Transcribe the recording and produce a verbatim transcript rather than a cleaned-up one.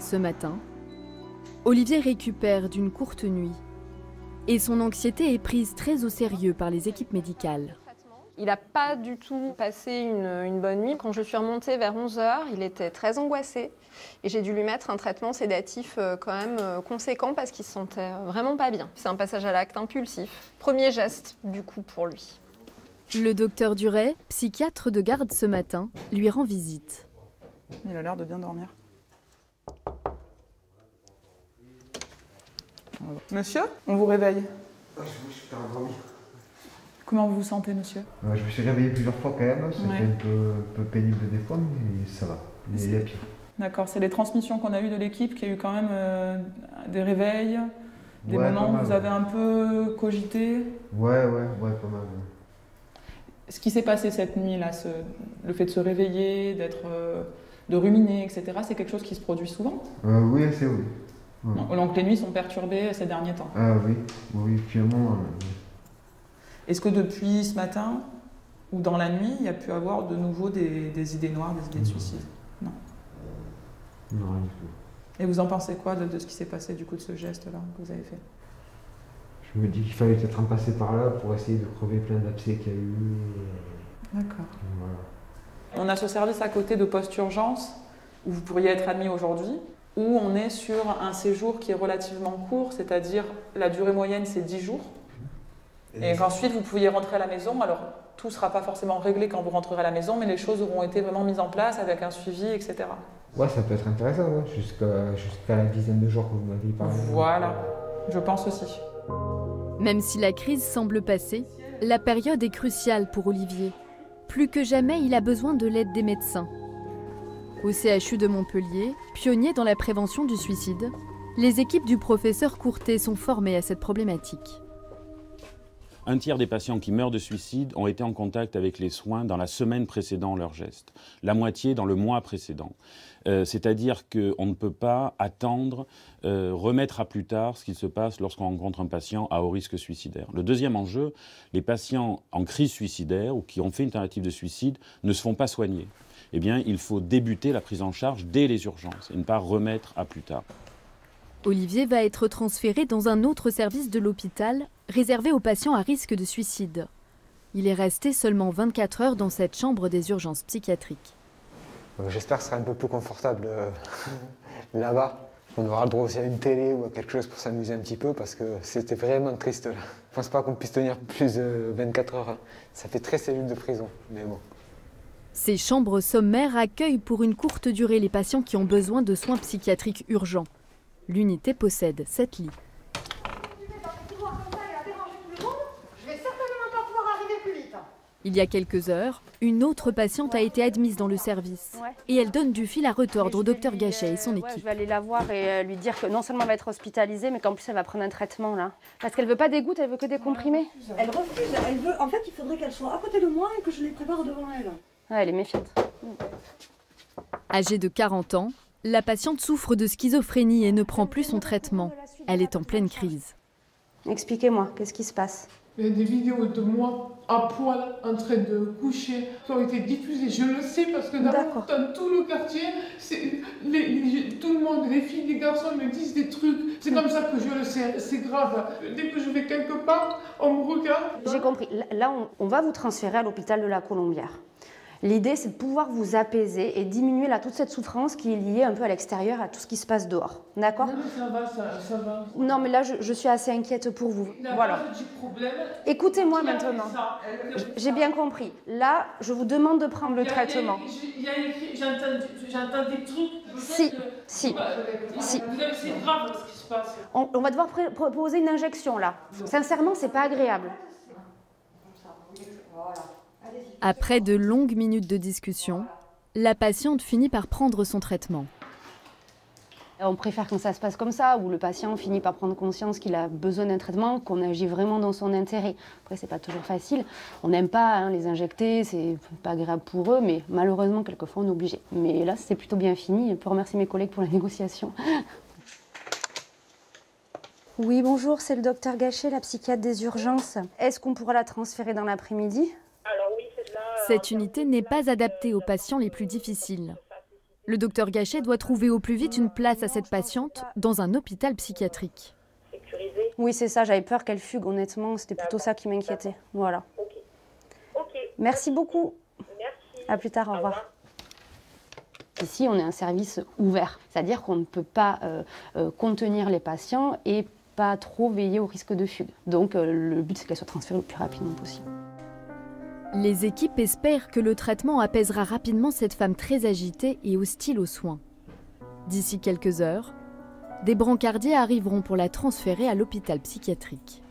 Ce matin, Olivier récupère d'une courte nuit et son anxiété est prise très au sérieux par les équipes médicales. Il n'a pas du tout passé une, une bonne nuit. Quand je suis remontée vers onze heures, il était très angoissé et j'ai dû lui mettre un traitement sédatif quand même conséquent parce qu'il se sentait vraiment pas bien. C'est un passage à l'acte impulsif. Premier geste du coup pour lui. Le docteur Duret, psychiatre de garde ce matin, lui rend visite. Il a l'air de bien dormir. Monsieur, on vous réveille. Je suis super endormi. Comment vous vous sentez, monsieur? euh, Je me suis réveillé plusieurs fois quand même. C'était ouais. un peu, peu pénible des fois, mais ça va. Mais il y a pire. D'accord, c'est les transmissions qu'on a eues de l'équipe qui a eu quand même euh, des réveils, des ouais, moments où mal, vous ouais. avez un peu cogité. Ouais, ouais, ouais, pas mal. Ouais. Ce qui s'est passé cette nuit-là, ce, le fait de se réveiller, d'être, euh, de ruminer, et cetera, c'est quelque chose qui se produit souvent? euh, Oui, c'est oui. Ouais. Donc les nuits sont perturbées ces derniers temps. Ah oui, oui, finalement. Euh... Est-ce que depuis ce matin ou dans la nuit, il y a pu avoir de nouveau des, des idées noires, des idées de suicide? Non. Non, rien du tout. Et vous en pensez quoi de, de ce qui s'est passé du coup de ce geste-là que vous avez fait? Je me dis qu'il fallait peut-être en passer par là pour essayer de crever plein d'abcès qu'il y a eu. D'accord. Voilà. On a ce service à côté de post-urgence où vous pourriez être admis aujourd'hui, où on est sur un séjour qui est relativement court, c'est-à-dire la durée moyenne c'est dix jours, et, et qu'ensuite vous pouviez rentrer à la maison. Alors tout ne sera pas forcément réglé quand vous rentrerez à la maison, mais les choses auront été vraiment mises en place avec un suivi, et cetera. Ouais, ça peut être intéressant, ouais. jusqu'à jusqu'à la dizaine de jours que vous m'avez parlé. Voilà, je pense aussi. Même si la crise semble passer, la période est cruciale pour Olivier. Plus que jamais, il a besoin de l'aide des médecins. Au C H U de Montpellier, pionnier dans la prévention du suicide, les équipes du professeur Courtet sont formées à cette problématique. Un tiers des patients qui meurent de suicide ont été en contact avec les soins dans la semaine précédant leur geste, la moitié dans le mois précédent. Euh, C'est-à-dire qu'on ne peut pas attendre, euh, remettre à plus tard ce qu'il se passe lorsqu'on rencontre un patient à haut risque suicidaire. Le deuxième enjeu, les patients en crise suicidaire ou qui ont fait une tentative de suicide ne se font pas soigner. Eh bien, il faut débuter la prise en charge dès les urgences et ne pas remettre à plus tard. Olivier va être transféré dans un autre service de l'hôpital, réservé aux patients à risque de suicide. Il est resté seulement vingt-quatre heures dans cette chambre des urgences psychiatriques. J'espère que ce sera un peu plus confortable euh, là-bas. On aura le droit aussi à une télé ou à quelque chose pour s'amuser un petit peu, parce que c'était vraiment triste là. Je pense pas qu'on puisse tenir plus de vingt-quatre heures. Hein. Ça fait très cellule de prison, mais bon. Ces chambres sommaires accueillent pour une courte durée les patients qui ont besoin de soins psychiatriques urgents. L'unité possède sept lits. Il y a quelques heures, une autre patiente a été admise dans le service. Et elle donne du fil à retordre au docteur Gachet et son équipe. Ouais, je vais aller la voir et lui dire que non seulement elle va être hospitalisée, mais qu'en plus elle va prendre un traitement là. Parce qu'elle veut pas des gouttes, elle veut que des comprimés. Elle refuse, elle veut... En fait, il faudrait qu'elle soit à côté de moi et que je les prépare devant elle. Ouais, elle est méfiante. Âgée de quarante ans, la patiente souffre de schizophrénie et ne prend plus son traitement. Elle est en pleine crise. Expliquez-moi, qu'est-ce qui se passe? Il y a des vidéos de moi à poil en train de coucher qui ont été diffusées. Je le sais parce que dans, dans tout le quartier, les, les, tout le monde, les filles, les garçons me disent des trucs. C'est comme ça que je le sais, c'est grave. Dès que je vais quelque part, on me regarde. J'ai compris. Là, on, on va vous transférer à l'hôpital de la Colombière. L'idée, c'est de pouvoir vous apaiser et diminuer là, toute cette souffrance qui est liée un peu à l'extérieur, à tout ce qui se passe dehors. D'accord? Non, mais ça va, ça, ça va. Non, mais là, je, je suis assez inquiète pour vous. Voilà. Écoutez-moi maintenant. J'ai bien compris. Là, je vous demande de prendre le traitement. J'entends des trucs. Si, si, si. C'est grave ce qui se passe. On, on va devoir proposer une injection, là. Sincèrement, c'est pas agréable. Voilà. Après de longues minutes de discussion, la patiente finit par prendre son traitement. On préfère quand ça se passe comme ça, où le patient finit par prendre conscience qu'il a besoin d'un traitement, qu'on agit vraiment dans son intérêt. Après, c'est pas toujours facile. On n'aime pas hein, les injecter, c'est pas agréable pour eux, mais malheureusement, quelquefois, on est obligé. Mais là, c'est plutôt bien fini. Je peux remercier mes collègues pour la négociation. Oui, bonjour, c'est le docteur Gachet, la psychiatre des urgences. Est-ce qu'on pourra la transférer dans l'après-midi ? Cette unité n'est pas adaptée aux patients les plus difficiles. Le docteur Gachet doit trouver au plus vite une place à cette patiente dans un hôpital psychiatrique. Oui, c'est ça, j'avais peur qu'elle fugue, honnêtement, c'était plutôt ça qui m'inquiétait. Voilà. Merci beaucoup. À plus tard, au revoir. Ici, on est un service ouvert, c'est-à-dire qu'on ne peut pas euh, euh, contenir les patients et pas trop veiller au risque de fugue. Donc euh, le but, c'est qu'elles soient transférées le plus rapidement possible. Les équipes espèrent que le traitement apaisera rapidement cette femme très agitée et hostile aux soins. D'ici quelques heures, des brancardiers arriveront pour la transférer à l'hôpital psychiatrique.